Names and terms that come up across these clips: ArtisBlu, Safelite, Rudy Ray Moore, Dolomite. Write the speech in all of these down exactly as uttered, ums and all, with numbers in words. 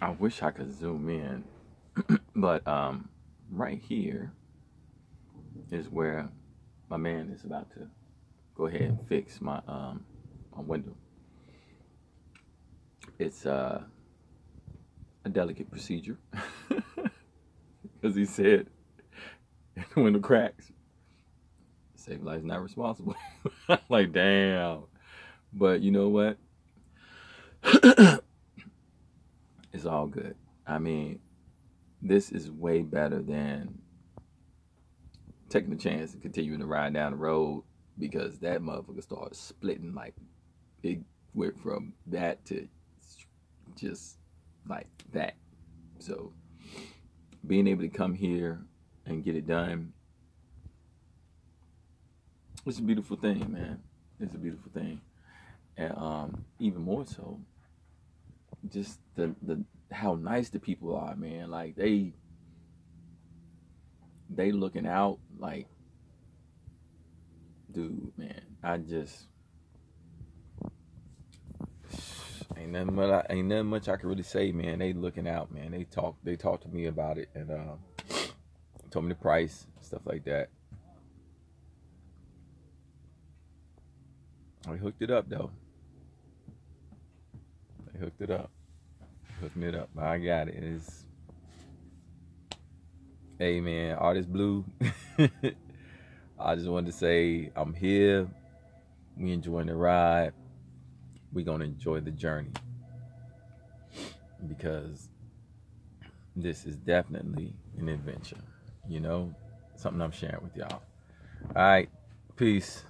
I wish I could zoom in, but um, right here is where my man is about to go ahead and fix my um my window. It's uh, a delicate procedure, as he said, the window cracks. Safelite's not responsible. Like, damn. But you know what? It's all good. I mean, this is way better than taking the chance and continuing to ride down the road, because that motherfucker started splitting. Like, it went from that to just like that. So being able to come here and get it done, it's a beautiful thing, man. It's a beautiful thing. And um, even more so, just the, the how nice the people are, man. Like, they they looking out. Like, dude, man, I just ain't nothing much. I, ain't nothing much I can really say, man. They looking out, man. They talk. They talked to me about it, and um, told me the price, stuff like that. I hooked it up though. They hooked it up. Hooked it up. I got it. It's... Hey man, ArtisBlu. I just wanted to say I'm here. We enjoying the ride. We're gonna enjoy the journey, because this is definitely an adventure, you know? Something I'm sharing with y'all. Alright, peace.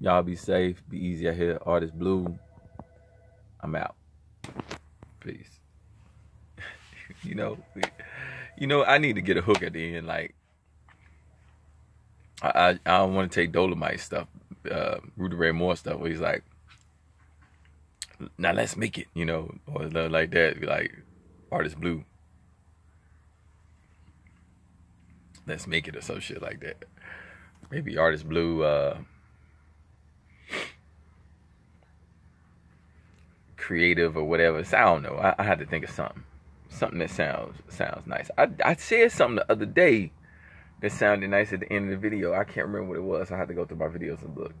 Y'all be safe, be easy out here. ArtisBlu. I'm out. Peace. You know, you know, I need to get a hook at the end. Like, I, I, I don't want to take Dolomite stuff, uh, Rudy Ray Moore stuff, where he's like, "Now let's make it," you know, or something like that. Like, ArtisBlu, let's make it, or some shit like that. Maybe ArtisBlu. Uh, creative or whatever. So I don't know. I, I had to think of something. Something that sounds sounds nice. I, I said something the other day that sounded nice at the end of the video. I can't remember what it was. I had to go through my videos and look.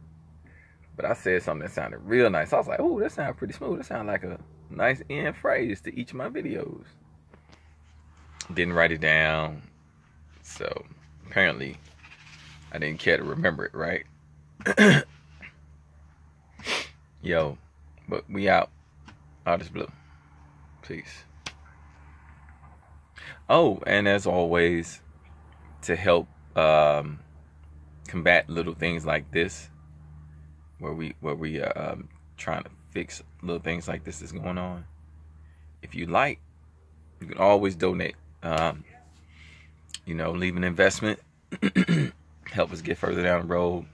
But I said something that sounded real nice. I was like, "Oh, that sounds pretty smooth. That sounds like a nice end phrase to each of my videos." Didn't write it down. So apparently I didn't care to remember it, right? Yo, but we out. ArtisBlu. Peace. Oh, and as always, to help um, combat little things like this, where we where we are um, trying to fix little things like this that's going on, if you like, you can always donate. Um, you know, leave an investment. Help us get further down the road.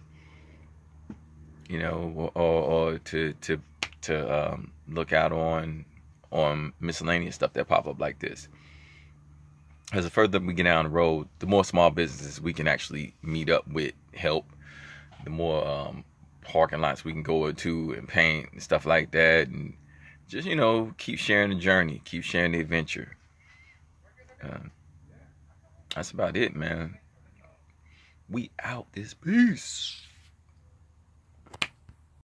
You know, or, or, or to to to um, look out on on miscellaneous stuff that pop up like this. As the further we get down the road, the more small businesses we can actually meet up with, help, the more um, parking lots we can go into and paint and stuff like that, and just, you know, keep sharing the journey, keep sharing the adventure. Uh, that's about it, man. We out this piece.